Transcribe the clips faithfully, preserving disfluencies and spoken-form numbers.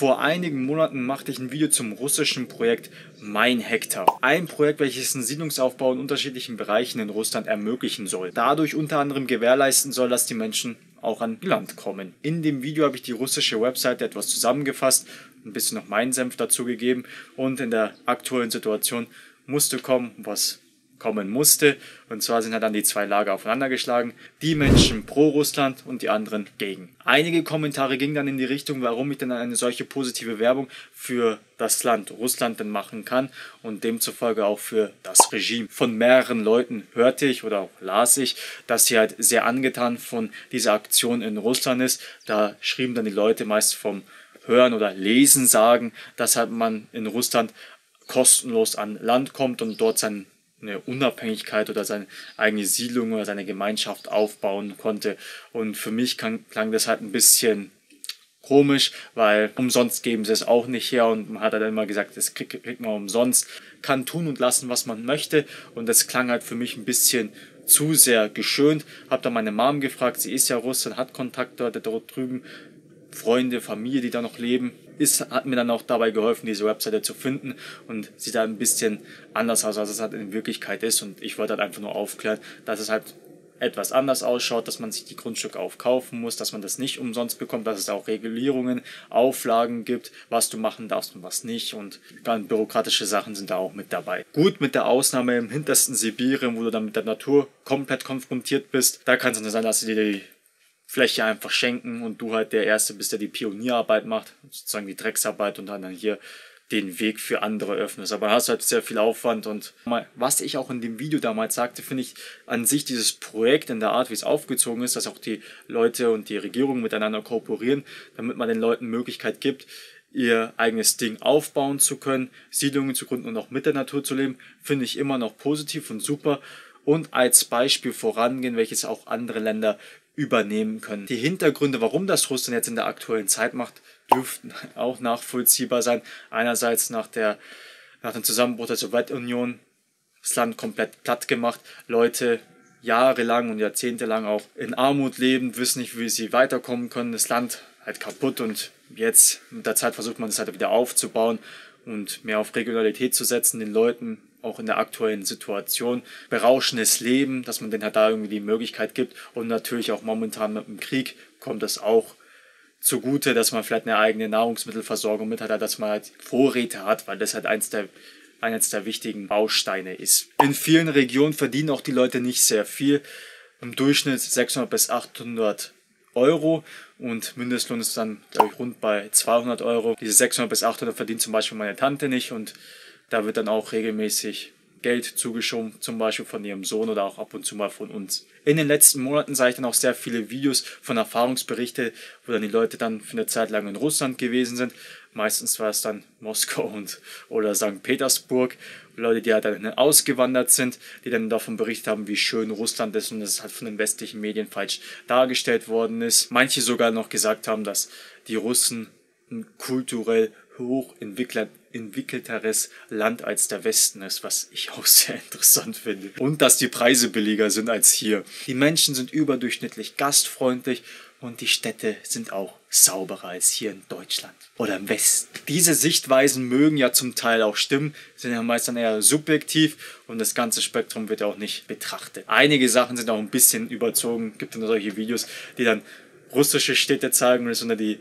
Vor einigen Monaten machte ich ein Video zum russischen Projekt Mein Hektar. Ein Projekt, welches den Siedlungsaufbau in unterschiedlichen Bereichen in Russland ermöglichen soll. Dadurch unter anderem gewährleisten soll, dass die Menschen auch an Land kommen. In dem Video habe ich die russische Webseite etwas zusammengefasst, ein bisschen noch meinen Senf dazu gegeben und in der aktuellen Situation musste kommen, was kommen musste. Und zwar sind halt dann die zwei Lager aufeinander geschlagen. Die Menschen pro Russland und die anderen gegen. Einige Kommentare gingen dann in die Richtung, warum ich denn eine solche positive Werbung für das Land Russland denn machen kann und demzufolge auch für das Regime. Von mehreren Leuten hörte ich oder auch las ich, dass sie halt sehr angetan von dieser Aktion in Russland ist. Da schrieben dann die Leute meist vom Hören oder Lesen sagen, dass halt man in Russland kostenlos an Land kommt und dort sein eine Unabhängigkeit oder seine eigene Siedlung oder seine Gemeinschaft aufbauen konnte. Und für mich klang das halt ein bisschen komisch, weil umsonst geben sie es auch nicht her und man hat halt immer gesagt, das kriegt, kriegt man umsonst, kann tun und lassen, was man möchte. Und das klang halt für mich ein bisschen zu sehr geschönt. Habe dann meine Mom gefragt, sie ist ja Russin, hat Kontakte dort drüben, Freunde, Familie, die da noch leben. Ist, hat mir dann auch dabei geholfen, diese Webseite zu finden und sieht da ein bisschen anders aus, als es halt in Wirklichkeit ist. Und ich wollte halt einfach nur aufklären, dass es halt etwas anders ausschaut, dass man sich die Grundstücke aufkaufen muss, dass man das nicht umsonst bekommt, dass es auch Regulierungen, Auflagen gibt, was du machen darfst und was nicht. Und ganz bürokratische Sachen sind da auch mit dabei. Gut, mit der Ausnahme im hintersten Sibirien, wo du dann mit der Natur komplett konfrontiert bist, da kann es dann sein, dass du dir die Fläche einfach schenken und du halt der Erste bist, der die Pionierarbeit macht, sozusagen die Drecksarbeit und dann hier den Weg für andere öffnest. Aber hast halt sehr viel Aufwand und was ich auch in dem Video damals sagte, finde ich an sich dieses Projekt in der Art, wie es aufgezogen ist, dass auch die Leute und die Regierung miteinander kooperieren, damit man den Leuten Möglichkeit gibt, ihr eigenes Ding aufbauen zu können, Siedlungen zu gründen und auch mit der Natur zu leben, finde ich immer noch positiv und super und als Beispiel vorangehen, welches auch andere Länder übernehmen können. Die Hintergründe, warum das Russland jetzt in der aktuellen Zeit macht, dürften auch nachvollziehbar sein. Einerseits nach, der, nach dem Zusammenbruch der Sowjetunion, das Land komplett platt gemacht, Leute jahrelang und jahrzehntelang auch in Armut leben, wissen nicht, wie sie weiterkommen können, das Land halt kaputt und jetzt mit der Zeit versucht man es halt wieder aufzubauen und mehr auf Regionalität zu setzen, den Leuten auch in der aktuellen Situation, berauschendes Leben, dass man denen halt da irgendwie die Möglichkeit gibt und natürlich auch momentan mit dem Krieg kommt das auch zugute, dass man vielleicht eine eigene Nahrungsmittelversorgung mit hat, dass man halt Vorräte hat, weil das halt eins der eines der wichtigen Bausteine ist. In vielen Regionen verdienen auch die Leute nicht sehr viel, im Durchschnitt sechshundert bis achthundert Euro und Mindestlohn ist dann, glaube ich, rund bei zweihundert Euro. Diese sechshundert bis achthundert verdient zum Beispiel meine Tante nicht und da wird dann auch regelmäßig Geld zugeschoben, zum Beispiel von ihrem Sohn oder auch ab und zu mal von uns. In den letzten Monaten sah ich dann auch sehr viele Videos von Erfahrungsberichten, wo dann die Leute dann für eine Zeit lang in Russland gewesen sind. Meistens war es dann Moskau und oder Sankt Petersburg. Leute, die halt dann ausgewandert sind, die dann davon berichtet haben, wie schön Russland ist und dass es halt von den westlichen Medien falsch dargestellt worden ist. Manche sogar noch gesagt haben, dass die Russen kulturell hochentwickelteres Land als der Westen ist, was ich auch sehr interessant finde. Und dass die Preise billiger sind als hier. Die Menschen sind überdurchschnittlich gastfreundlich und die Städte sind auch sauberer als hier in Deutschland oder im Westen. Diese Sichtweisen mögen ja zum Teil auch stimmen, sind ja meist dann eher subjektiv und das ganze Spektrum wird ja auch nicht betrachtet. Einige Sachen sind auch ein bisschen überzogen, gibt dann solche Videos, die dann russische Städte zeigen und es unter die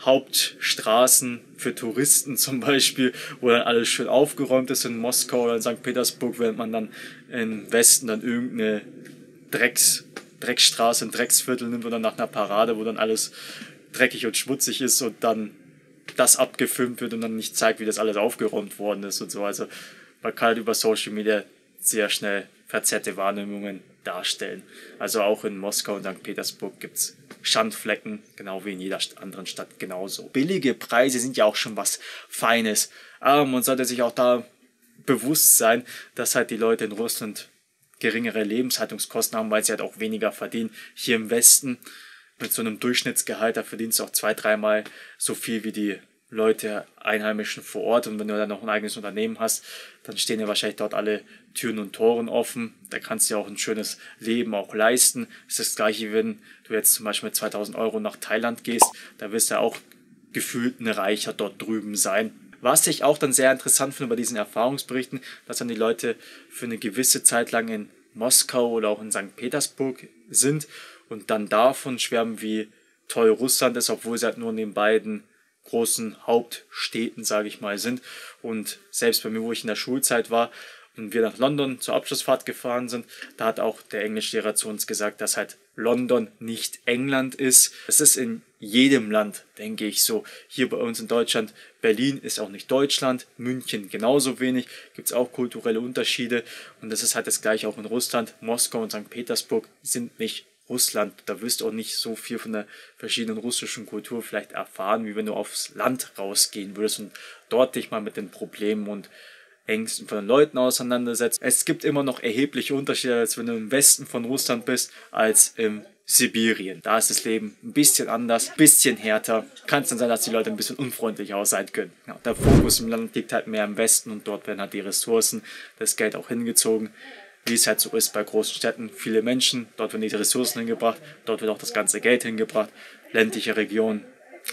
Hauptstraßen für Touristen zum Beispiel, wo dann alles schön aufgeräumt ist in Moskau oder in Sankt Petersburg, während man dann im Westen dann irgendeine Drecks, Dreckstraße, ein Drecksviertel nimmt und dann nach einer Parade, wo dann alles dreckig und schmutzig ist und dann das abgefilmt wird und dann nicht zeigt, wie das alles aufgeräumt worden ist und so. Also man kann halt über Social Media sehr schnell verzerrte Wahrnehmungen darstellen. Also auch in Moskau und Sankt Petersburg gibt es Schandflecken, genau wie in jeder anderen Stadt genauso. Billige Preise sind ja auch schon was Feines. Aber man sollte sich auch da bewusst sein, dass halt die Leute in Russland geringere Lebenshaltungskosten haben, weil sie halt auch weniger verdienen. Hier im Westen mit so einem Durchschnittsgehalt, da verdienst du auch zwei, dreimal so viel wie die Leute, Einheimischen vor Ort. Und wenn du dann noch ein eigenes Unternehmen hast, dann stehen ja wahrscheinlich dort alle Türen und Toren offen. Da kannst du ja auch ein schönes Leben auch leisten. Das ist das Gleiche, wenn du jetzt zum Beispiel mit zweitausend Euro nach Thailand gehst. Da wirst du ja auch gefühlt ein Reicher dort drüben sein. Was ich auch dann sehr interessant finde bei diesen Erfahrungsberichten, dass dann die Leute für eine gewisse Zeit lang in Moskau oder auch in Sankt Petersburg sind und dann davon schwärmen, wie toll Russland ist, obwohl sie halt nur in den beiden großen Hauptstädten, sage ich mal, sind. Und selbst bei mir, wo ich in der Schulzeit war und wir nach London zur Abschlussfahrt gefahren sind, da hat auch der Englischlehrer zu uns gesagt, dass halt London nicht England ist. Es ist in jedem Land, denke ich, so. Hier bei uns in Deutschland, Berlin ist auch nicht Deutschland, München genauso wenig, gibt es auch kulturelle Unterschiede. Und das ist halt das Gleiche auch in Russland. Moskau und Sankt Petersburg sind nicht Russland, da wirst du auch nicht so viel von der verschiedenen russischen Kultur vielleicht erfahren, wie wenn du aufs Land rausgehen würdest und dort dich mal mit den Problemen und Ängsten von den Leuten auseinandersetzt. Es gibt immer noch erhebliche Unterschiede, als wenn du im Westen von Russland bist, als im Sibirien. Da ist das Leben ein bisschen anders, ein bisschen härter. Kann es dann sein, dass die Leute ein bisschen unfreundlicher aus sein können. Ja, der Fokus im Land liegt halt mehr im Westen und dort werden halt die Ressourcen, das Geld auch hingezogen. Wie es halt so ist bei großen Städten, viele Menschen, dort werden die Ressourcen hingebracht, dort wird auch das ganze Geld hingebracht. Ländliche Regionen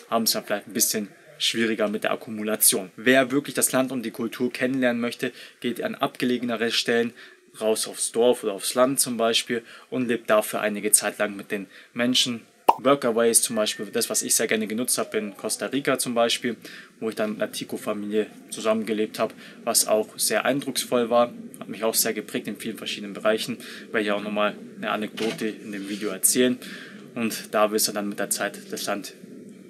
haben es dann vielleicht ein bisschen schwieriger mit der Akkumulation. Wer wirklich das Land und die Kultur kennenlernen möchte, geht an abgelegenere Stellen, raus aufs Dorf oder aufs Land zum Beispiel und lebt dafür einige Zeit lang mit den Menschen. Workaway ist zum Beispiel das, was ich sehr gerne genutzt habe in Costa Rica zum Beispiel, wo ich dann mit einer Tico-Familie zusammengelebt habe, was auch sehr eindrucksvoll war. Hat mich auch sehr geprägt in vielen verschiedenen Bereichen. Werde ich auch nochmal eine Anekdote in dem Video erzählen. Und da wirst du dann mit der Zeit das Land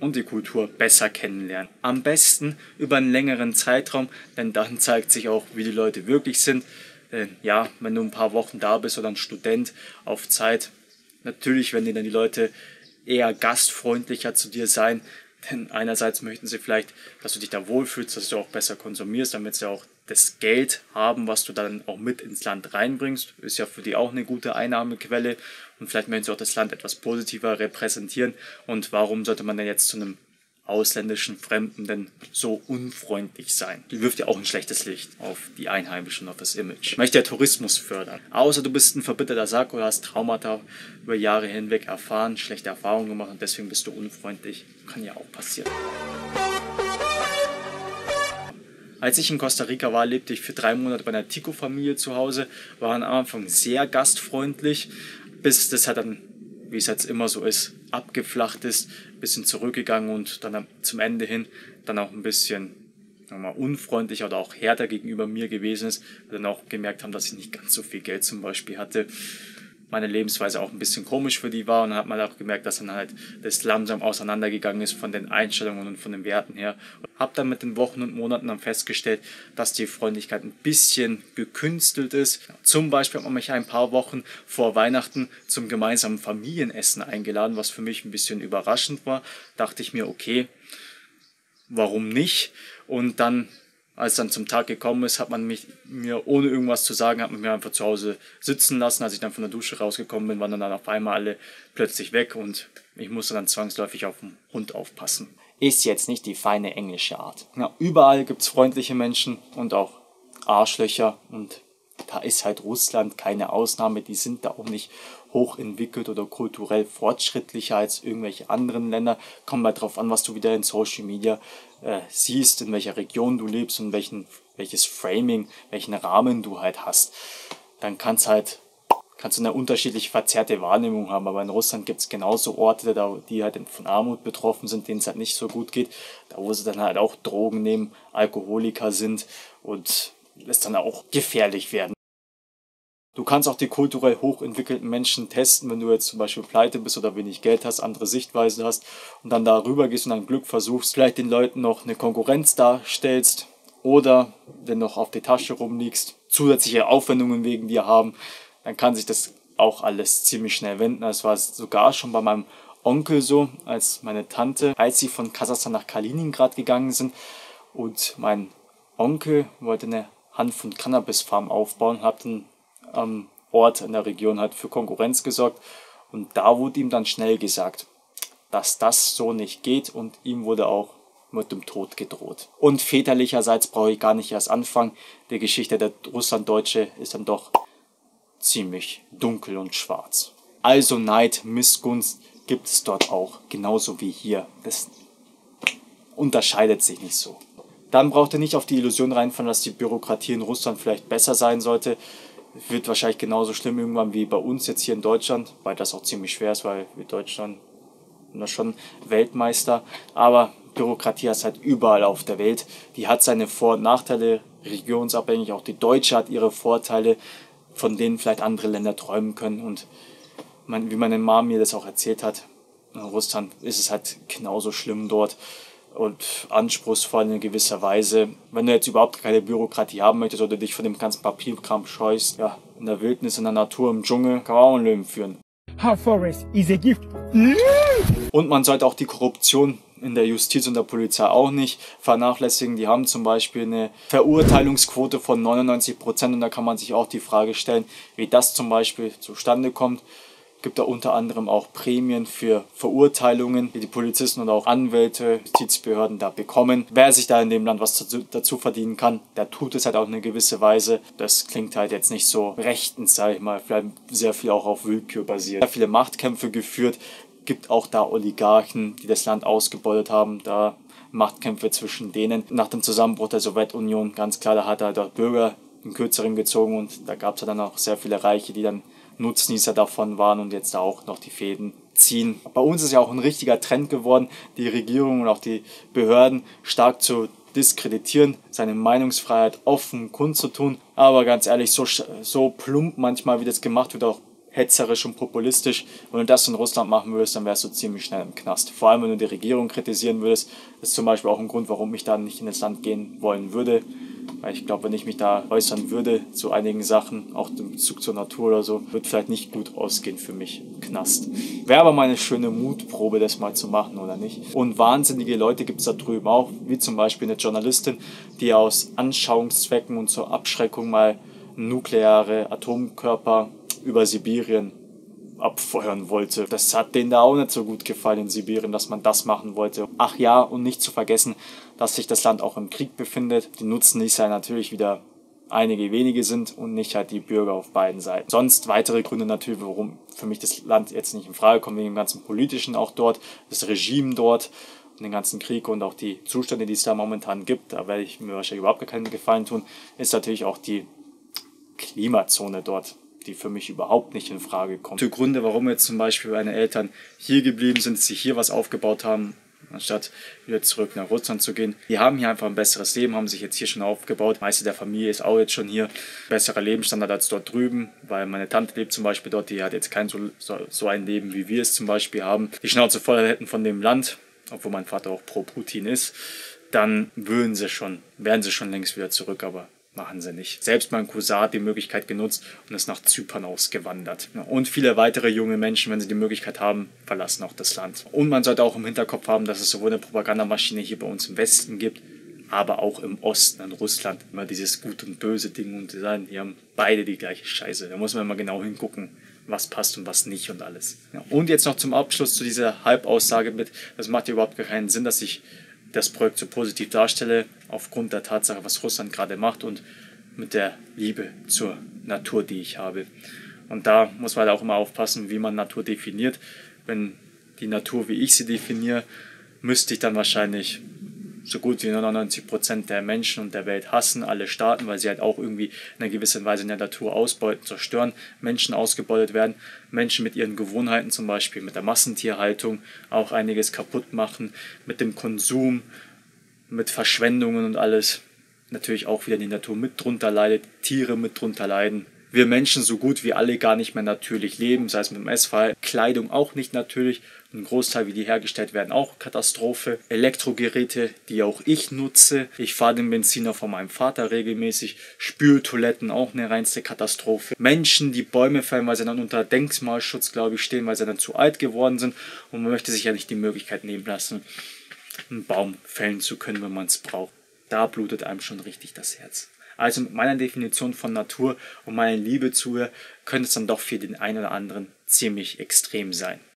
und die Kultur besser kennenlernen. Am besten über einen längeren Zeitraum, denn dann zeigt sich auch, wie die Leute wirklich sind. Denn ja, wenn du ein paar Wochen da bist oder ein Student auf Zeit, natürlich werden dir dann die Leute eher gastfreundlicher zu dir sein, denn einerseits möchten sie vielleicht, dass du dich da wohlfühlst, dass du auch besser konsumierst, damit sie auch das Geld haben, was du dann auch mit ins Land reinbringst. Ist ja für die auch eine gute Einnahmequelle und vielleicht möchten sie auch das Land etwas positiver repräsentieren. Und warum sollte man denn jetzt zu einem ausländischen Fremden denn so unfreundlich sein? Die wirft ja auch ein schlechtes Licht auf die Einheimischen, auf das Image. Möchte der Tourismus fördern. Außer du bist ein verbitterter Sack oder hast Traumata über Jahre hinweg erfahren, schlechte Erfahrungen gemacht und deswegen bist du unfreundlich. Kann ja auch passieren. Als ich in Costa Rica war, lebte ich für drei Monate bei einer Tico-Familie zu Hause, waren am Anfang sehr gastfreundlich, bis das halt dann, wie es jetzt immer so ist, abgeflacht ist, ein bisschen zurückgegangen und dann zum Ende hin dann auch ein bisschen mal, unfreundlicher oder auch härter gegenüber mir gewesen ist, weil dann auch gemerkt haben, dass ich nicht ganz so viel Geld zum Beispiel hatte. Meine Lebensweise auch ein bisschen komisch für die war und dann hat man auch gemerkt, dass dann halt das langsam auseinandergegangen ist von den Einstellungen und von den Werten her. Hab dann mit den Wochen und Monaten dann festgestellt, dass die Freundlichkeit ein bisschen gekünstelt ist. Zum Beispiel hat man mich ein paar Wochen vor Weihnachten zum gemeinsamen Familienessen eingeladen, was für mich ein bisschen überraschend war. Dachte ich mir, okay, warum nicht? Und dann, als dann zum Tag gekommen ist, hat man mich mir ohne irgendwas zu sagen, hat man mir einfach zu Hause sitzen lassen. Als ich dann von der Dusche rausgekommen bin, waren dann auf einmal alle plötzlich weg und ich musste dann zwangsläufig auf den Hund aufpassen. Ist jetzt nicht die feine englische Art. Na, überall gibt es freundliche Menschen und auch Arschlöcher und da ist halt Russland keine Ausnahme. Die sind da auch nicht hochentwickelt oder kulturell fortschrittlicher als irgendwelche anderen Länder. Kommt mal drauf an, was du wieder in Social Media äh, siehst, in welcher Region du lebst und welchen, welches Framing, welchen Rahmen du halt hast. Dann kannst halt kannst du eine unterschiedlich verzerrte Wahrnehmung haben. Aber in Russland gibt es genauso Orte, die halt von Armut betroffen sind, denen es halt nicht so gut geht. Da, wo sie dann halt auch Drogen nehmen, Alkoholiker sind und es dann auch gefährlich werden. Du kannst auch die kulturell hochentwickelten Menschen testen, wenn du jetzt zum Beispiel pleite bist oder wenig Geld hast, andere Sichtweisen hast und dann darüber gehst und dann Glück versuchst, vielleicht den Leuten noch eine Konkurrenz darstellst oder dennoch auf die Tasche rumliegst, zusätzliche Aufwendungen wegen dir haben. Dann kann sich das auch alles ziemlich schnell wenden. Das war sogar schon bei meinem Onkel so, als meine Tante, als sie von Kasachstan nach Kaliningrad gegangen sind und mein Onkel wollte eine Hanf- und Cannabisfarm aufbauen, hat dann am Ort in der Region halt für Konkurrenz gesorgt und da wurde ihm dann schnell gesagt, dass das so nicht geht und ihm wurde auch mit dem Tod gedroht. Und väterlicherseits brauche ich gar nicht erst anfangen, die Geschichte der Russlanddeutsche ist dann doch ziemlich dunkel und schwarz. Also Neid, Missgunst gibt es dort auch, genauso wie hier. Das unterscheidet sich nicht so. Dann braucht ihr nicht auf die Illusion reinfallen, dass die Bürokratie in Russland vielleicht besser sein sollte. Wird wahrscheinlich genauso schlimm irgendwann wie bei uns jetzt hier in Deutschland, weil das auch ziemlich schwer ist, weil wir Deutschland schon Weltmeister. Aber Bürokratie ist halt überall auf der Welt. Die hat seine Vor- und Nachteile, regionsabhängig. Auch die Deutsche hat ihre Vorteile, von denen vielleicht andere Länder träumen können. Und man, wie meine Mom mir das auch erzählt hat, in Russland ist es halt genauso schlimm dort. Und anspruchsvoll in gewisser Weise. Wenn du jetzt überhaupt keine Bürokratie haben möchtest oder dich von dem ganzen Papierkram scheust, ja, in der Wildnis, in der Natur, im Dschungel, kann man auch ein Leben führen. Our forest is a gift. Und man sollte auch die Korruption in der Justiz und der Polizei auch nicht vernachlässigen. Die haben zum Beispiel eine Verurteilungsquote von neunundneunzig Prozent und da kann man sich auch die Frage stellen, wie das zum Beispiel zustande kommt. Gibt da unter anderem auch Prämien für Verurteilungen, die die Polizisten und auch Anwälte, Justizbehörden da bekommen. Wer sich da in dem Land was dazu, dazu verdienen kann, der tut es halt auch in eine gewisse Weise. Das klingt halt jetzt nicht so rechtens, sage ich mal, vielleicht sehr viel auch auf Willkür basiert. Sehr viele Machtkämpfe geführt, gibt auch da Oligarchen, die das Land ausgebeutet haben, da Machtkämpfe zwischen denen. Nach dem Zusammenbruch der Sowjetunion, ganz klar, da hat er dort Bürger in Kürzeren gezogen und da gab es dann auch sehr viele Reiche, die dann Nutznießer davon waren und jetzt da auch noch die Fäden ziehen. Bei uns ist ja auch ein richtiger Trend geworden, die Regierung und auch die Behörden stark zu diskreditieren, seine Meinungsfreiheit offen kundzutun. Aber ganz ehrlich, so, so plump manchmal, wie das gemacht wird, auch hetzerisch und populistisch. Wenn du das in Russland machen würdest, dann wärst du ziemlich schnell im Knast. Vor allem, wenn du die Regierung kritisieren würdest. Das ist zum Beispiel auch ein Grund, warum ich da nicht in das Land gehen wollen würde. Weil ich glaube, wenn ich mich da äußern würde zu einigen Sachen, auch im Bezug zur Natur oder so, wird vielleicht nicht gut ausgehen für mich im Knast. Wäre aber mal eine schöne Mutprobe, das mal zu machen, oder nicht? Und wahnsinnige Leute gibt es da drüben auch, wie zum Beispiel eine Journalistin, die aus Anschauungszwecken und zur Abschreckung mal nukleare Atomkörper über Sibirien abfeuern wollte. Das hat denen da auch nicht so gut gefallen in Sibirien, dass man das machen wollte. Ach ja, und nicht zu vergessen, dass sich das Land auch im Krieg befindet. Die Nutznießer natürlich wieder einige wenige sind und nicht halt die Bürger auf beiden Seiten. Sonst weitere Gründe natürlich, warum für mich das Land jetzt nicht in Frage kommt, wegen dem ganzen Politischen auch dort, das Regime dort, den ganzen Krieg und auch die Zustände, die es da momentan gibt. Da werde ich mir wahrscheinlich überhaupt gar keinen Gefallen tun, ist natürlich auch die Klimazone dort, die für mich überhaupt nicht in Frage kommt. Die Gründe, warum jetzt zum Beispiel meine Eltern hier geblieben sind, dass sie hier was aufgebaut haben, anstatt wieder zurück nach Russland zu gehen. Die haben hier einfach ein besseres Leben, haben sich jetzt hier schon aufgebaut. Die meiste der Familie ist auch jetzt schon hier. Besserer Lebensstandard als dort drüben, weil meine Tante lebt zum Beispiel dort, die hat jetzt kein so, so ein Leben, wie wir es zum Beispiel haben. Die Schnauze voll hätten von dem Land, obwohl mein Vater auch pro Putin ist, dann würden sie schon, wären sie schon längst wieder zurück, aber machen sie nicht. Selbst mein Cousin hat die Möglichkeit genutzt und ist nach Zypern ausgewandert. Und viele weitere junge Menschen, wenn sie die Möglichkeit haben, verlassen auch das Land. Und man sollte auch im Hinterkopf haben, dass es sowohl eine Propagandamaschine hier bei uns im Westen gibt, aber auch im Osten, in Russland. Immer dieses Gut und Böse Ding und Design, die haben beide die gleiche Scheiße. Da muss man immer genau hingucken, was passt und was nicht und alles. Und jetzt noch zum Abschluss zu dieser Halbaussage mit, das macht ja überhaupt gar keinen Sinn, dass ich das Projekt so positiv darstelle, aufgrund der Tatsache, was Russland gerade macht und mit der Liebe zur Natur, die ich habe. Und da muss man auch immer aufpassen, wie man Natur definiert. Wenn die Natur, wie ich sie definiere, müsste ich dann wahrscheinlich so gut wie neunundneunzig Prozent der Menschen und der Welt hassen, alle Staaten, weil sie halt auch irgendwie in einer gewissen Weise in der Natur ausbeuten, zerstören, Menschen ausgebeutet werden, Menschen mit ihren Gewohnheiten zum Beispiel, mit der Massentierhaltung auch einiges kaputt machen, mit dem Konsum, mit Verschwendungen und alles. Natürlich auch wieder die Natur mit drunter leidet, Tiere mit drunter leiden. Wir Menschen so gut wie alle gar nicht mehr natürlich leben, sei es mit dem Essverhalten, Kleidung auch nicht natürlich, ein Großteil, wie die hergestellt werden, auch Katastrophe. Elektrogeräte, die auch ich nutze, ich fahre den Benziner von meinem Vater regelmäßig, Spültoiletten, auch eine reinste Katastrophe. Menschen, die Bäume fällen, weil sie dann unter Denkmalschutz, glaube ich, stehen, weil sie dann zu alt geworden sind und man möchte sich ja nicht die Möglichkeit nehmen lassen, einen Baum fällen zu können, wenn man es braucht. Da blutet einem schon richtig das Herz. Also mit meiner Definition von Natur und meiner Liebe zu ihr könnte es dann doch für den einen oder anderen ziemlich extrem sein.